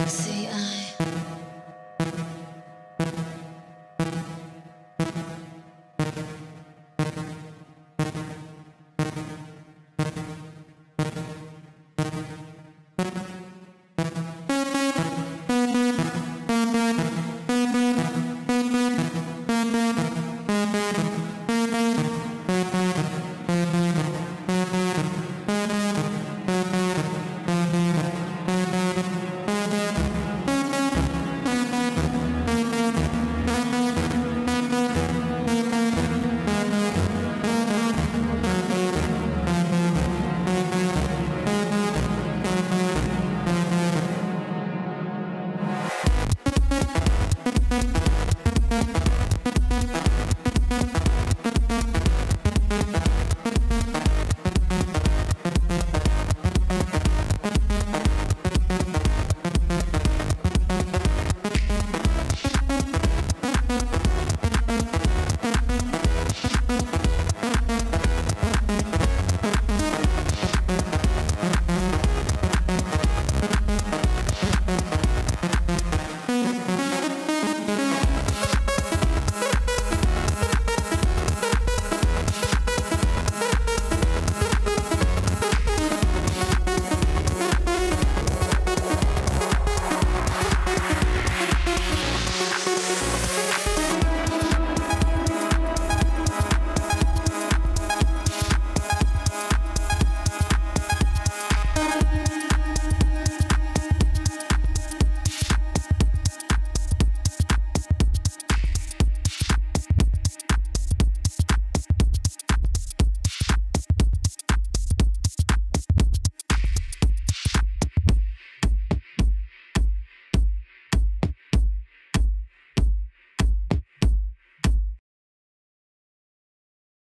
sexy eye.